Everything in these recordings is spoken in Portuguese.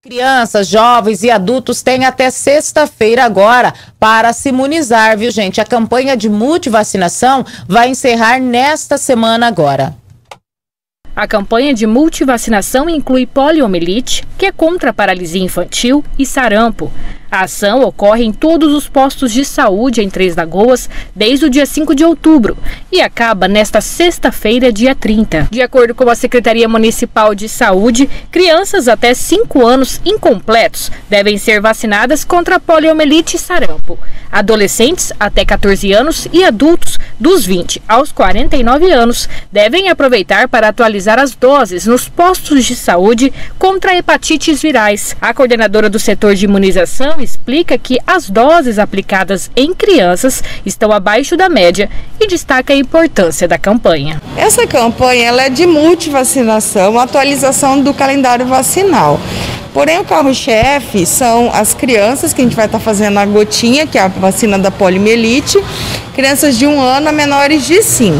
Crianças, jovens e adultos têm até sexta-feira agora para se imunizar, viu, gente? A campanha de multivacinação vai encerrar nesta semana agora. A campanha de multivacinação inclui poliomielite, que é contra a paralisia infantil, e sarampo. A ação ocorre em todos os postos de saúde em Três Lagoas desde o dia 5 de outubro e acaba nesta sexta-feira, dia 30. De acordo com a Secretaria Municipal de Saúde, crianças até 5 anos incompletos devem ser vacinadas contra a poliomielite e sarampo. Adolescentes até 14 anos e adultos dos 20 aos 49 anos devem aproveitar para atualizar as doses nos postos de saúde contra hepatites virais. A coordenadora do setor de imunização explica que as doses aplicadas em crianças estão abaixo da média e destaca a importância da campanha. Essa campanha ela é de multivacinação, atualização do calendário vacinal. Porém, o carro-chefe são as crianças, que a gente vai estar fazendo a gotinha, que é a vacina da poliomielite, crianças de 1 ano a menores de 5.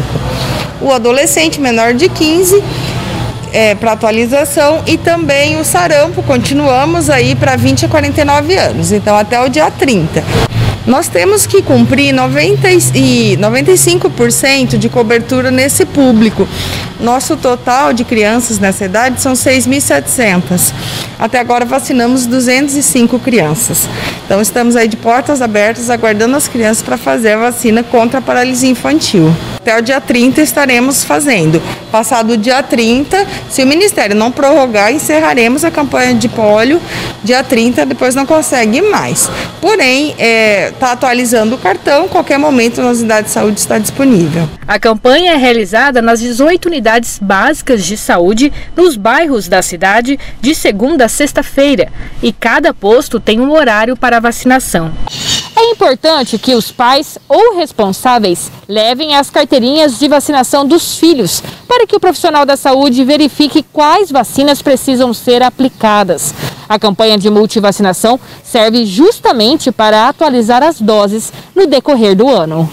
O adolescente menor de 15 para atualização, e também o sarampo, continuamos aí para 20 a 49 anos, então até o dia 30. Nós temos que cumprir 95% de cobertura nesse público. Nosso total de crianças nessa idade são 6.700. Até agora vacinamos 205 crianças. Então estamos aí de portas abertas aguardando as crianças para fazer a vacina contra a paralisia infantil. Até o dia 30 estaremos fazendo. Passado o dia 30, se o Ministério não prorrogar, encerraremos a campanha de pólio. Dia 30, depois não consegue mais. Porém, está atualizando o cartão, qualquer momento na unidade de saúde está disponível. A campanha é realizada nas 18 unidades básicas de saúde nos bairros da cidade de segunda a sexta-feira, e cada posto tem um horário para a vacinação. É importante que os pais ou responsáveis levem as carteirinhas de vacinação dos filhos para que o profissional da saúde verifique quais vacinas precisam ser aplicadas. A campanha de multivacinação serve justamente para atualizar as doses no decorrer do ano.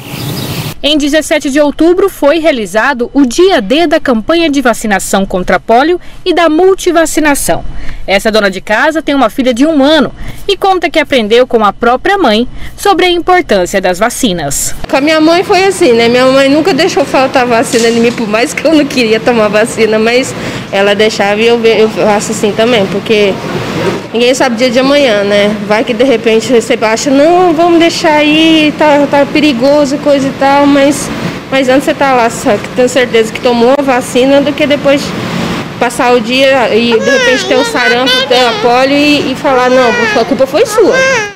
Em 17 de outubro foi realizado o dia D da campanha de vacinação contra pólio e da multivacinação. Essa dona de casa tem uma filha de 1 ano e conta que aprendeu com a própria mãe sobre a importância das vacinas. Com a minha mãe foi assim, né? Minha mãe nunca deixou faltar vacina em mim, por mais que eu não queria tomar vacina, mas ela deixava e eu faço assim também, porque ninguém sabe o dia de amanhã, né? Vai que de repente você acha, não, vamos deixar aí, tá perigoso, coisa e tal, mas antes você tá lá, só que tenho certeza que tomou a vacina do que depois passar o dia e de repente ter o sarampo, ter a polio e falar, não, a culpa foi sua.